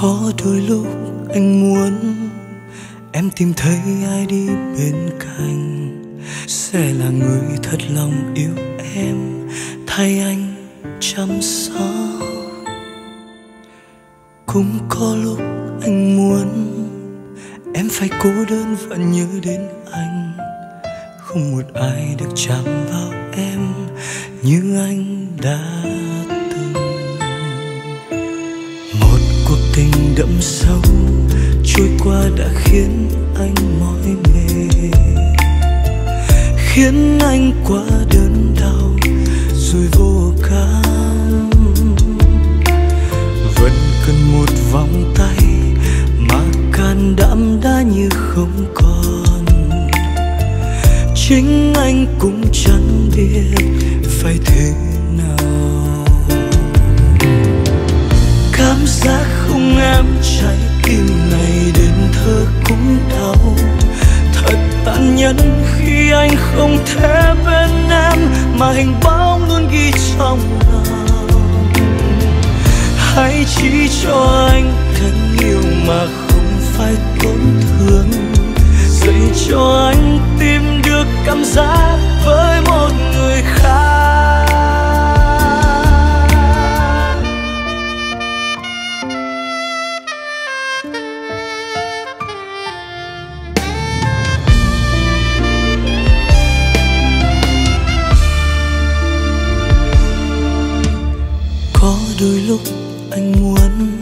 khó đôi lúc anh muốn em tìm thấy ai đi bên cạnh sẽ là người thật lòng yêu em, thay anh chăm sóc. Cũng có lúc anh muốn em phải cô đơn và nhớ đến anh, không một ai được chạm vào em như anh đã từng. Một cuộc tình đậm sâu trôi qua đã khiến anh mỏi mệt, khiến anh quá đớn đau rồi vô cảm. Vẫn cần một vòng tay mà can đảm đã như không còn. Chính anh cũng chẳng biết phải thế nào. Cảm giác không em trái tim này đến thơ cũng đau. Thật tàn nhẫn khi anh không thể bên em mà hình bóng luôn ghi trong lòng. Hãy chỉ cho anh thân yêu mà không phải tổn thương, dạy cho anh tìm được cảm giác với một người khác. Đôi lúc anh muốn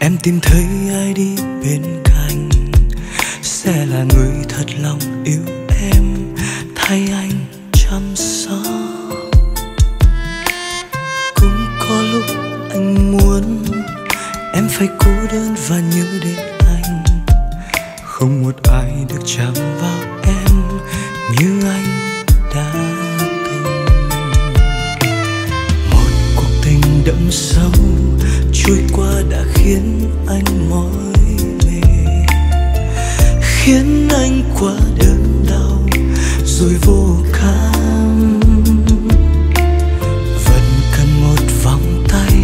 em tìm thấy ai đi bên cạnh sẽ là người thật lòng yêu em, thay anh chăm sóc. Cũng có lúc anh muốn em phải cô đơn và nhớ đến anh, không một ai được chạm vào em như anh đã. Đậm sâu trôi qua đã khiến anh mỏi mệt, khiến anh quá đớn đau rồi vô cảm. Vẫn cần một vòng tay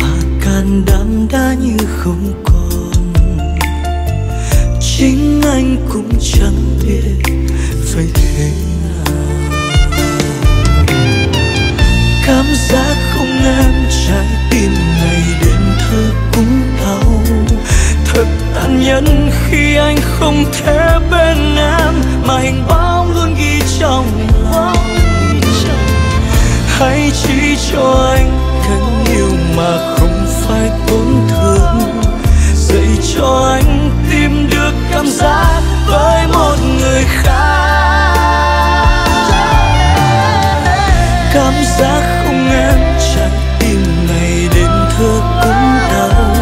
mà can đảm đã như không còn. Chính anh cũng chẳng biết phải thế nào. Cảm giác không em trái tim này đến thơ cũng đau. Thật tàn nhẫn khi anh không thể bên em mà hình bóng luôn ghi trong lòng. Hãy chỉ cho anh thân yêu mà không phải tổn thương, dạy cho anh tìm được cảm giác với một người khác. Cảm giác không em trái tim này đến thơ cũng đau.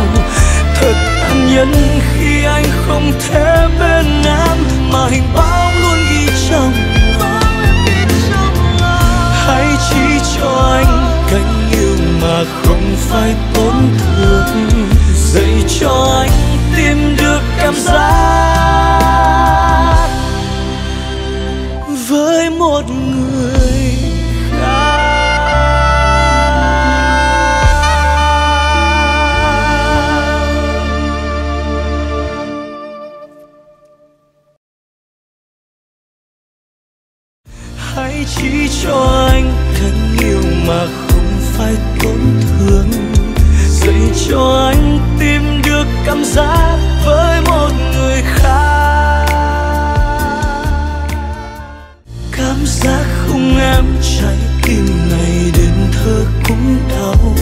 Thật tàn nhẫn khi anh không thể bên em mà hình bóng luôn ghi trong lòng. Hãy chỉ cho anh cánh yêu mà không phải tổn thương, dạy cho anh tìm được cảm giác với một người khác. Hãy chỉ cho anh thân yêu mà không phải tổn thương, dạy cho anh tìm được cảm giác với một người khác. Cảm giác không em trái tim này đến thơ cũng đau.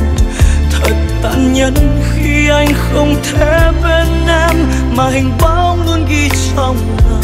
Thật tàn nhẫn khi anh không thể bên em mà hình bóng luôn ghi trong lòng.